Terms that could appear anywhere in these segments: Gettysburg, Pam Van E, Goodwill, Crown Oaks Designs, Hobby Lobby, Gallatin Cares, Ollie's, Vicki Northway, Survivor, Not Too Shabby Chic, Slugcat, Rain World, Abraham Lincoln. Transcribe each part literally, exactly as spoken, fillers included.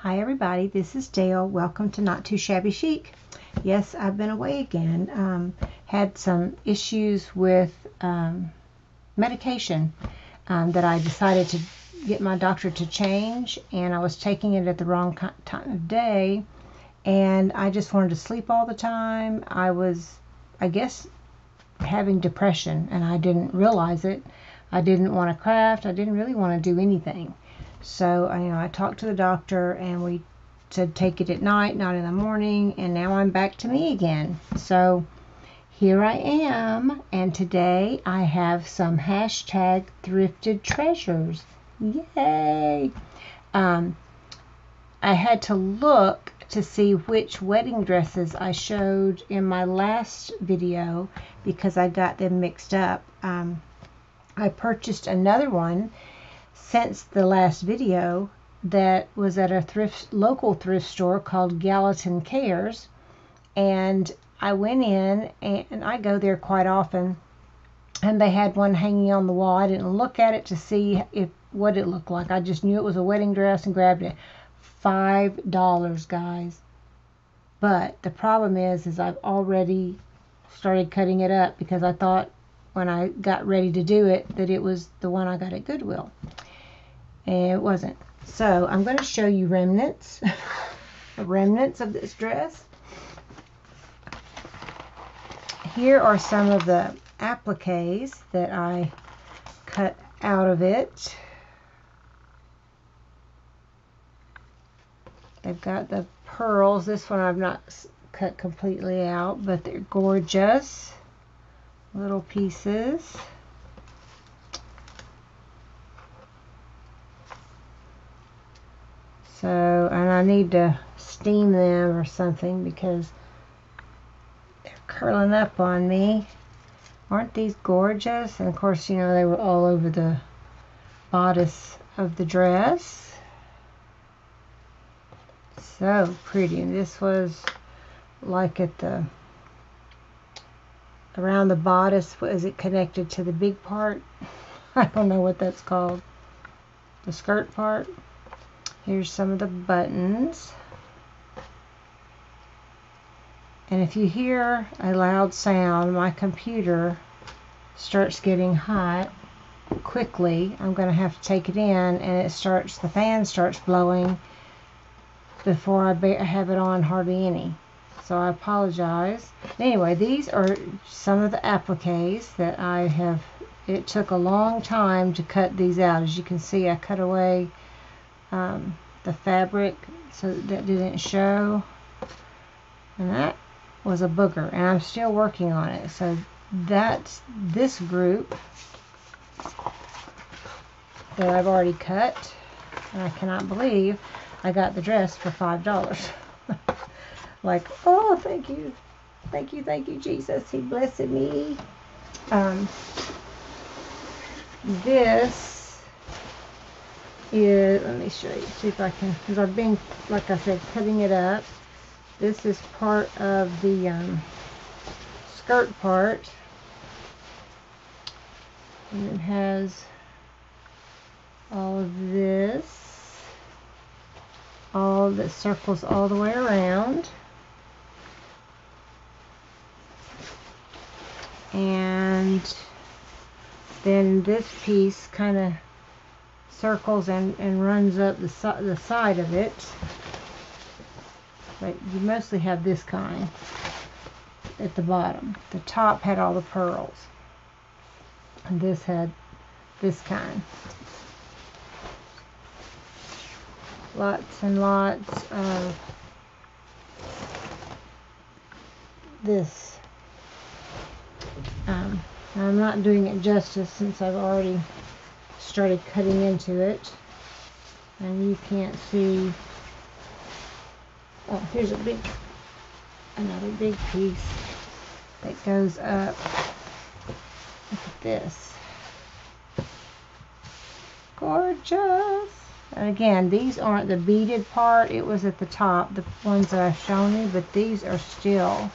Hi everybody, this is Dale. Welcome to Not Too Shabby Chic. Yes, I've been away again. Um, had some issues with um, medication um, that I decided to get my doctor to change, and I was taking it at the wrong time of day, and I just wanted to sleep all the time. I was, I guess, having depression, and I didn't realize it. I didn't want to craft. I didn't really want to do anything. So, you know, I talked to the doctor and we said take it at night, not in the morning, and now I'm back to me again. So, here I am, and today I have some hashtag thrifted treasures. Yay! Um, I had to look to see which wedding dresses I showed in my last video because I got them mixed up. Um, I purchased another one since the last video that was at a thrift local thrift store called Gallatin Cares, and I went in and, and I go there quite often, and they had one hanging on the wall. I didn't look at it to see if what it looked like. I just knew it was a wedding dress and grabbed it. Five dollars, guys, but the problem is is I've already started cutting it up because I thought when I got ready to do it that it was the one I got at Goodwill. And it wasn't. So I'm going to show you remnants. remnants of this dress. Here are some of the appliques that I cut out of it. They've got the pearls. This one I've not cut completely out, but they're gorgeous little pieces. So, and I need to steam them or something because they're curling up on me. Aren't these gorgeous? And of course, you know, they were all over the bodice of the dress. So pretty. And this was like at the, around the bodice. Is it connected to the big part? I don't know what that's called. The skirt part. Here's some of the buttons. And if you hear a loud sound, my computer starts getting hot quickly. I'm going to have to take it in, and it starts, the fan starts blowing before I have it on hardly any. So I apologize. Anyway, these are some of the appliques that I have. It took a long time to cut these out. As you can see, I cut away Um, the fabric so that didn't show, and that was a booger, and I'm still working on it. So that's this group that I've already cut, and I cannot believe I got the dress for five dollars. Like, oh, thank you, thank you, thank you, Jesus, he blessed me. Um, this is, let me show you, see if I can, because I've been, like I said, cutting it up. This is part of the um, skirt part, and it has all of this, all that circles all the way around, and then this piece kind of circles and, and runs up the, si the side of it, but you mostly have this kind at the bottom. The top had all the pearls, and this had this kind. Lots and lots of this. Um, I'm not doing it justice since I've already started cutting into it, and you can't see. Oh, here's a big, another big piece that goes up. Look at this, gorgeous. And again, these aren't the beaded part, it was at the top, the ones that I've shown you, but these are still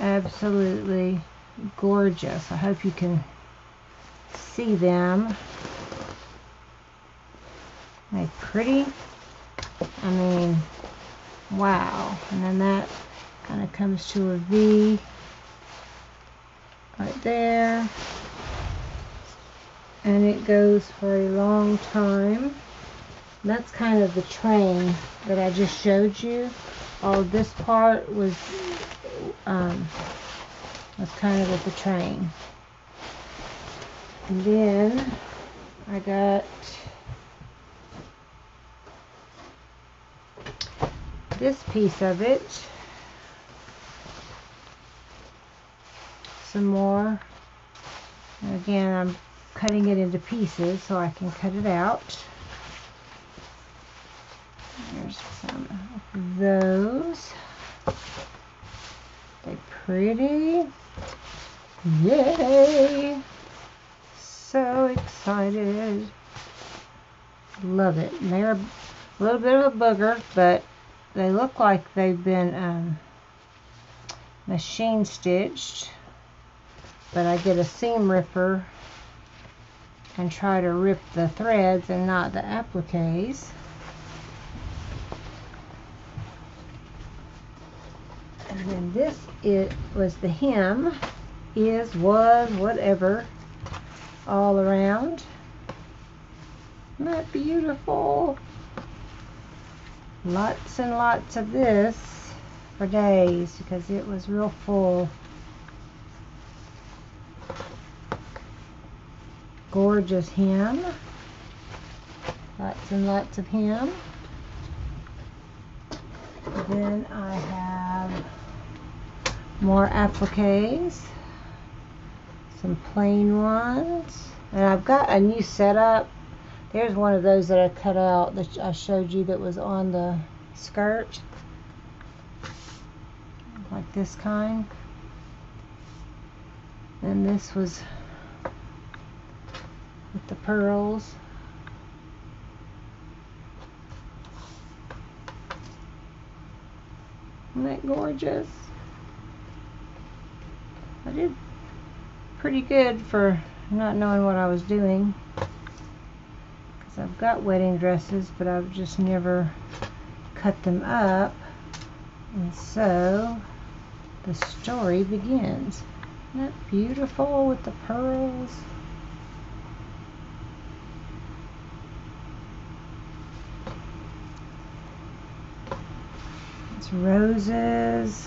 absolutely gorgeous. I hope you can see them. They're pretty. I mean, wow. And then that kind of comes to a V right there, and it goes for a long time. That's kind of the train that I just showed you. All this part was um, was kind of with the train. And then I got this piece of it. Some more. And again, I'm cutting it into pieces so I can cut it out. There's some of those. They're pretty. Yay! So excited. Love it. And they're a little bit of a booger, but they look like they've been um, machine stitched. But I get a seam ripper and try to rip the threads and not the appliques. And then this, it was the hem, is, was, whatever, all around. Isn't that beautiful? Lots and lots of this for days because it was real full. Gorgeous hem. Lots and lots of hem. Then I have more appliques, some plain ones, and I've got a new setup. There's one of those that I cut out that I showed you that was on the skirt, like this kind. And this was with the pearls. Isn't that gorgeous? I did pretty good for not knowing what I was doing, because I've got wedding dresses, but I've just never cut them up. And so the story begins. Isn't that beautiful with the pearls? It's roses.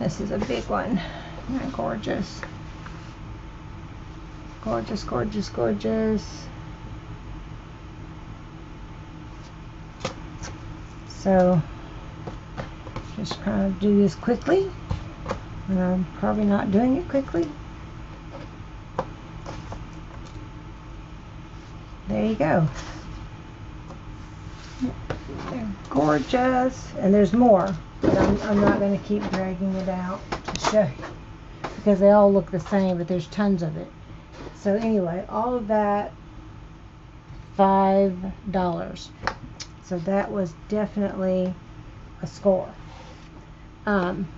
This is a big one. Isn't that gorgeous? Gorgeous, gorgeous, gorgeous. So, just kind of do this quickly. And I'm probably not doing it quickly. There you go. They're gorgeous. And there's more. But I'm, I'm not going to keep dragging it out to show you because they all look the same, but there's tons of it. So anyway, all of that, five dollars. So that was definitely a score. Um,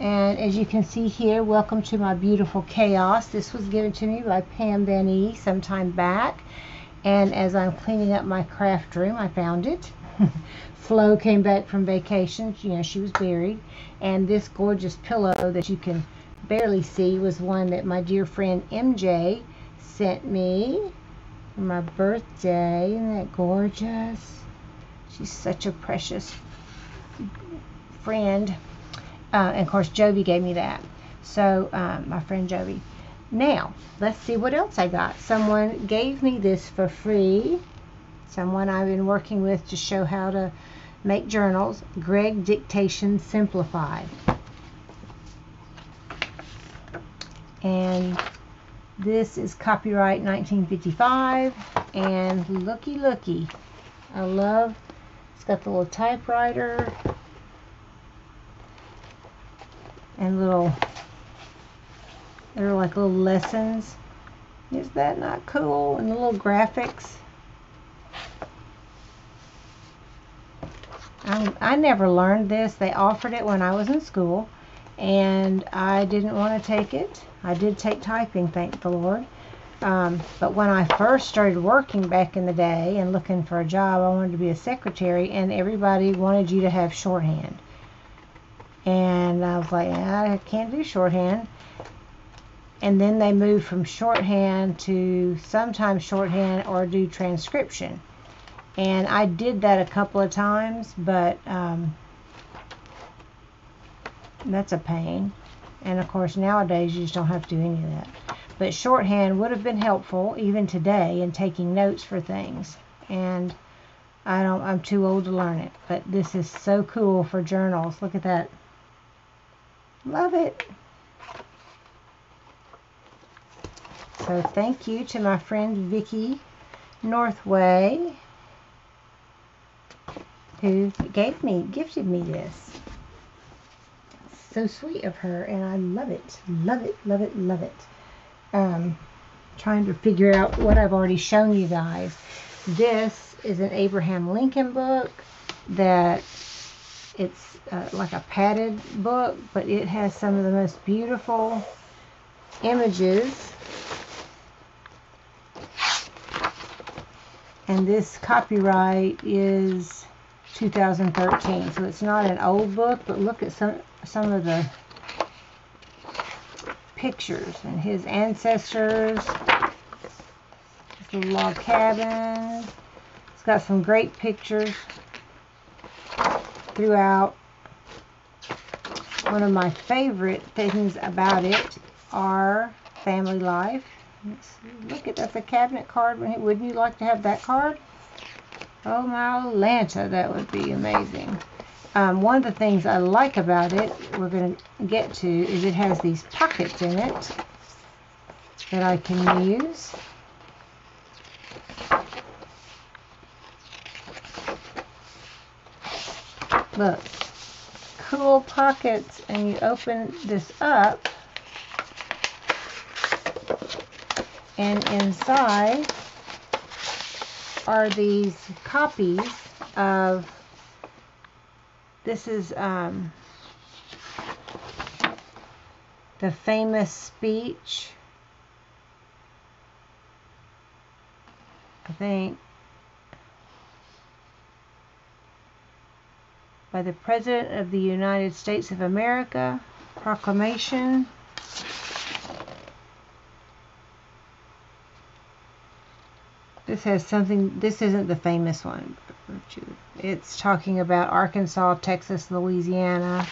and as you can see here, welcome to my beautiful chaos. This was given to me by Pam Van E sometime back. And as I'm cleaning up my craft room, I found it. Flo came back from vacation, you know, she was buried, and this gorgeous pillow that you can barely see was one that my dear friend M J sent me for my birthday. Isn't that gorgeous? She's such a precious friend. Uh, and of course, Jovi gave me that. So, um, my friend Jovi. Now, let's see what else I got. Someone gave me this for free. Someone I've been working with to show how to make journals. Greg Dictation Simplified. And this is copyright nineteen fifty-five. And looky, looky. I love, it's got the little typewriter and little, they're like little lessons. Is that not cool? And the little graphics. I, I never learned this. They offered it when I was in school, and I didn't want to take it. I did take typing, thank the Lord. Um, but when I first started working back in the day and looking for a job, I wanted to be a secretary, and everybody wanted you to have shorthand. And I was like, I can't do shorthand. And then they moved from shorthand to sometimes shorthand or do transcription. And I did that a couple of times, but um, that's a pain. And of course, nowadays you just don't have to do any of that. But shorthand would have been helpful even today in taking notes for things, and I don't, I'm too old to learn it. But this is so cool for journals. Look at that. Love it. So thank you to my friend Vicki Northway, who gave me, gifted me this. So sweet of her, and I love it. Love it, love it, love it. Um, trying to figure out what I've already shown you guys. This is an Abraham Lincoln book that it's uh, like a padded book, but it has some of the most beautiful images. And this copyright is two thousand thirteen, so it's not an old book, but look at some, some of the pictures and his ancestors. It's a log cabin. It's got some great pictures throughout. One of my favorite things about it are family life. Let's look at that's a cabinet card. Wouldn't you like to have that card? Oh my Lanta, that would be amazing. Um, one of the things I like about it, we're going to get to, is it has these pockets in it that I can use. Look, cool pockets, and you open this up, and inside are these copies of... This is um, the famous speech, I think, by the President of the United States of America, Proclamation. This has something, this isn't the famous one. It's talking about Arkansas, Texas, Louisiana,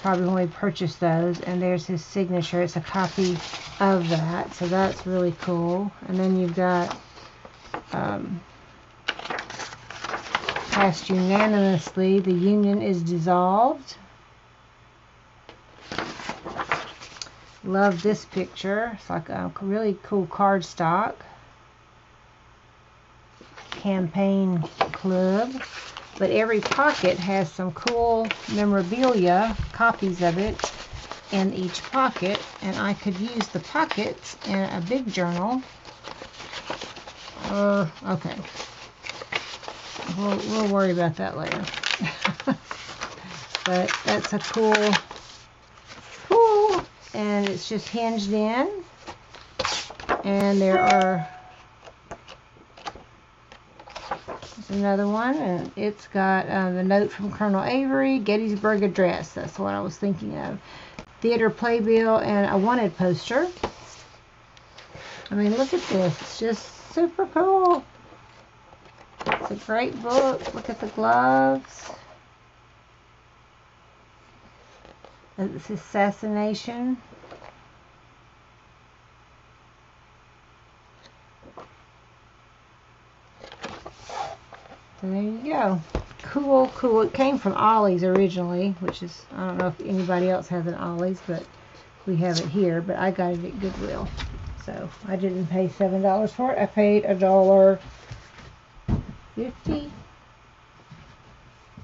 probably when we purchased those, and there's his signature. It's a copy of that, so that's really cool. And then you've got um, passed unanimously, the Union is dissolved. Love this picture. It's like a really cool cardstock. Campaign club, but every pocket has some cool memorabilia, copies of it in each pocket, and I could use the pockets in a big journal. Uh, okay, we'll, we'll worry about that later. But that's a cool, cool, and it's just hinged in, and there are another one, and it's got uh, the note from Colonel Avery, Gettysburg Address, that's what I was thinking of, theater playbill, and a wanted poster. I mean, look at this, it's just super cool. It's a great book. Look at the gloves. It's assassination. There you go. Cool, cool. It came from Ollie's originally, which is, I don't know if anybody else has an Ollie's, but we have it here. But I got it at Goodwill. So I didn't pay seven dollars for it. I paid a dollar fifty.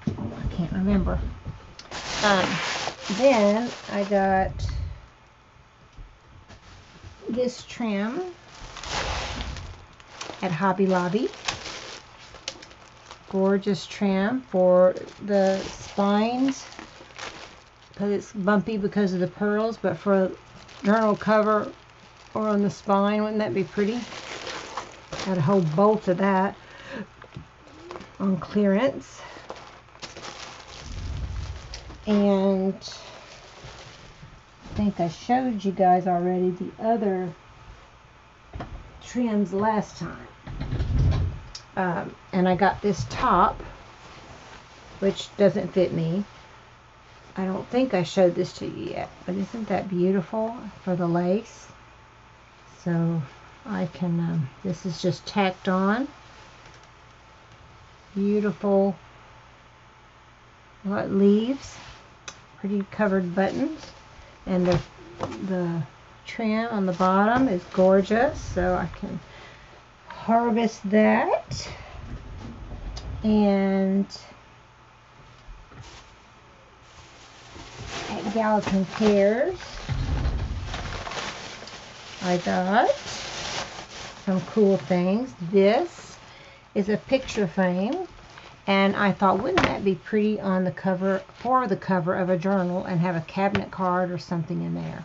I can't remember. Um, then I got this trim at Hobby Lobby. Gorgeous trim for the spines, because it's bumpy because of the pearls, but for a journal cover, or on the spine. Wouldn't that be pretty? Got a whole bolt of that on clearance. And I think I showed you guys already the other trims last time. Um, and I got this top, which doesn't fit me. I don't think I showed this to you yet, but isn't that beautiful for the lace? So I can, um, this is just tacked on. Beautiful what leaves, pretty covered buttons, and the, the trim on the bottom is gorgeous, so I can harvest that. And at Gallatin Cares I got some cool things. This is a picture frame, and I thought, wouldn't that be pretty on the cover, for the cover of a journal, and have a cabinet card or something in there?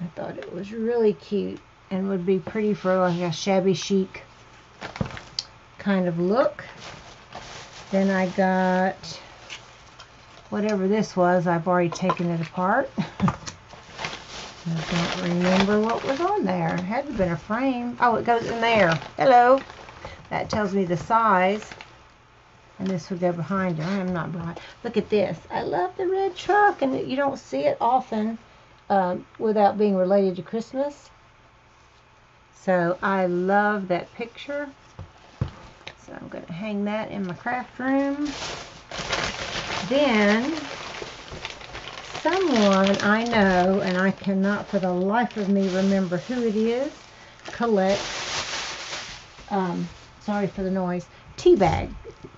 I thought it was really cute and would be pretty for like a shabby chic kind of look. Then I got whatever this was. I've already taken it apart. I don't remember what was on there. It had to have been a frame. Oh, it goes in there. Hello. That tells me the size. And this would go behind it. I am not blind. Look at this. I love the red truck, and you don't see it often um, without being related to Christmas. So I love that picture. So I'm going to hang that in my craft room. Then someone I know, and I cannot for the life of me remember who it is, collects, um, sorry for the noise, tea bag,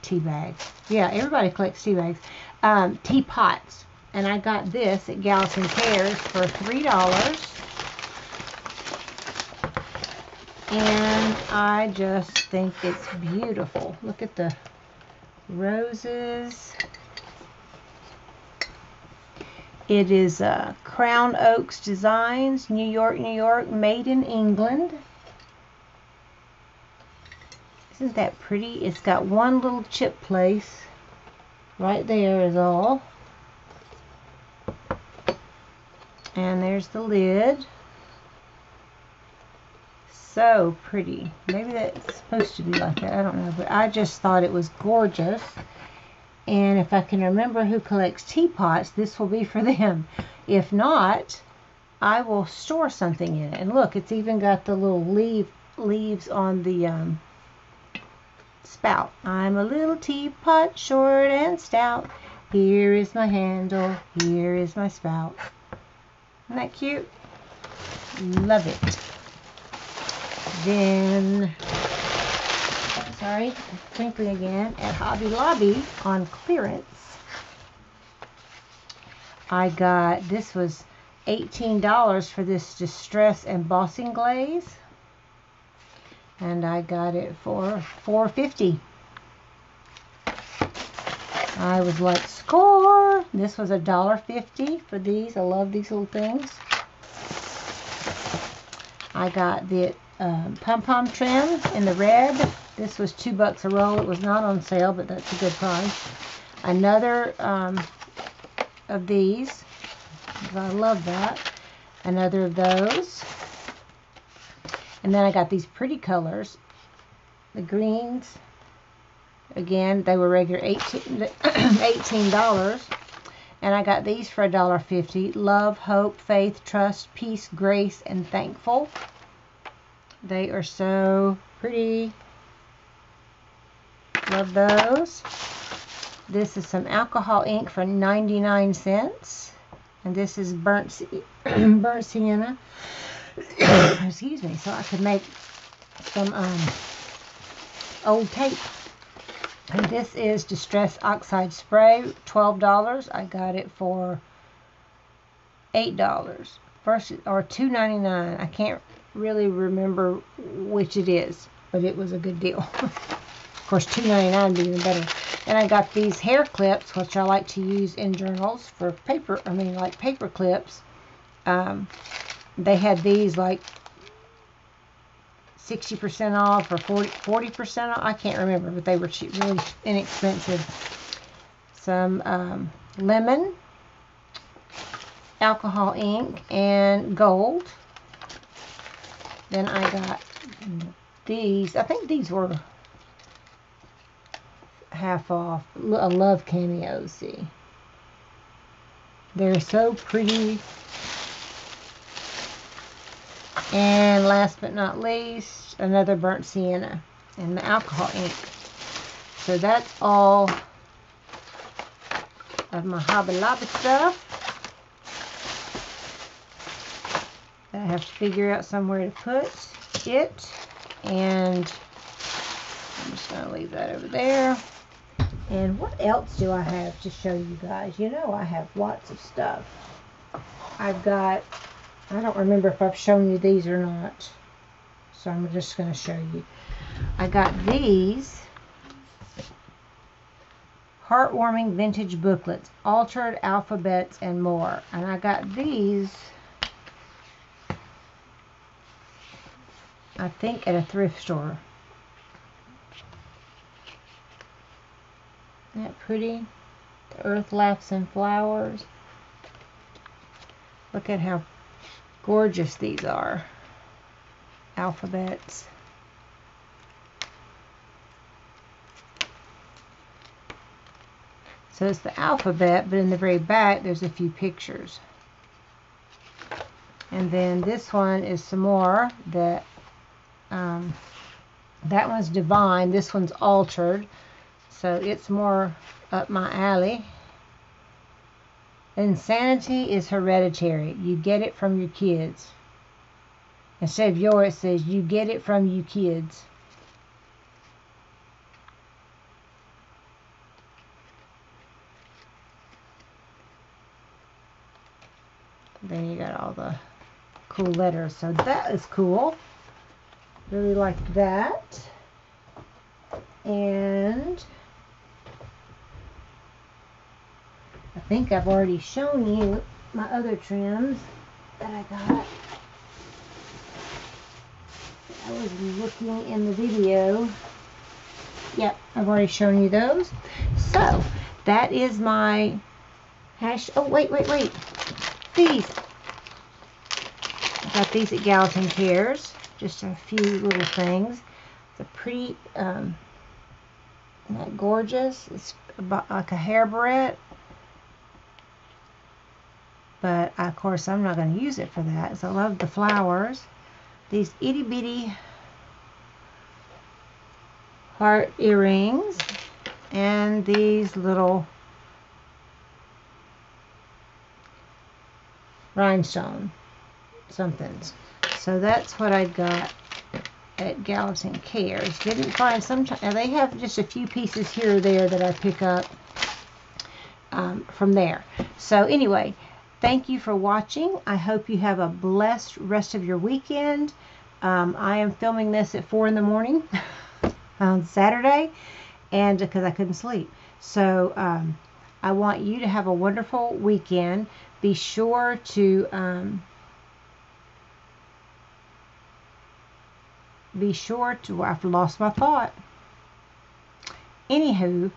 tea bags. Yeah, everybody collects tea bags, um, teapots. And I got this at Gallatin Cares for three dollars. And I just think it's beautiful. Look at the roses. It is uh, Crown Oaks Designs, New York, New York, made in England. Isn't that pretty? It's got one little chip place. Right there is all. And there's the lid. So pretty. Maybe that's supposed to be like that. I don't know, but I just thought it was gorgeous. And if I can remember who collects teapots, this will be for them. If not, I will store something in it. And look, it's even got the little leaf, leaves on the um, spout. I'm a little teapot, short and stout. Here is my handle. Here is my spout. Isn't that cute? Love it. Then... sorry, crinkly again, at Hobby Lobby on clearance. I got, this was eighteen dollars for this distress embossing glaze. And I got it for four fifty. I was like, score! This was a dollar fifty for these. I love these little things. I got the um, pom-pom trim in the red. This was two bucks a roll. It was not on sale, but that's a good price. Another um, of these. I love that. Another of those. And then I got these pretty colors. The greens. Again, they were regular eighteen dollars. And I got these for a dollar fifty. Love, hope, faith, trust, peace, grace, and thankful. They are so pretty. Love those. This is some alcohol ink for ninety-nine cents. And this is burnt, burnt sienna. Excuse me. So I could make some um, old tape. And this is Distress Oxide Spray, twelve dollars. I got it for eight dollars. First, or two ninety-nine. I can't really remember which it is, but it was a good deal. Of course, two ninety-nine would be even better. And I got these hair clips, which I like to use in journals for paper, I mean like paper clips. um, they had these like sixty percent off or forty percent off. I can't remember, but they were cheap, really inexpensive. Some um, lemon, alcohol ink, and gold. Then I got these. I think these were half off. I love cameos. See, they're so pretty. And last but not least, another burnt sienna and the alcohol ink. So that's all of my Hobby Lobby stuff. I have to figure out somewhere to put it. And I'm just going to leave that over there. And what else do I have to show you guys? You know, I have lots of stuff. I've got, I don't remember if I've shown you these or not, so I'm just going to show you. I got these heartwarming vintage booklets, altered alphabets and more. And I got these, I think, at a thrift store. Isn't that pretty? The earth laughs and flowers. Look at how gorgeous these are. Alphabets. So it's the alphabet, but in the very back there's a few pictures. And then this one is some more that Um, that one's divine. This one's altered, so it's more up my alley. Insanity is hereditary. You get it from your kids. Instead of yours, it says you get it from you kids. Then you got all the cool letters. So that is cool. Really like that. And I think I've already shown you my other trims that I got. I was looking in the video. Yep, I've already shown you those. So that is my hash. Oh, wait, wait, wait. These. I got these at Gallatin Cares. Just a few little things. It's a pretty, um, isn't that gorgeous? It's about like a hair barrette. But of course, I'm not going to use it for that, because I love the flowers. These itty bitty heart earrings, and these little rhinestone somethings. So that's what I got at Gallatin Cares. Didn't find some. They have just a few pieces here or there that I pick up um, from there. So anyway, thank you for watching. I hope you have a blessed rest of your weekend. Um, I am filming this at four in the morning on Saturday, and because I couldn't sleep. So um, I want you to have a wonderful weekend. Be sure to. Um, Be sure to, I've lost my thought. Anywho,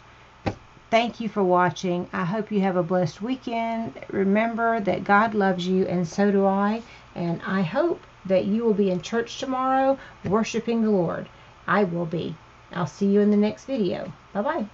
thank you for watching. I hope you have a blessed weekend. Remember that God loves you, and so do I. And I hope that you will be in church tomorrow worshiping the Lord. I will be. I'll see you in the next video. Bye-bye.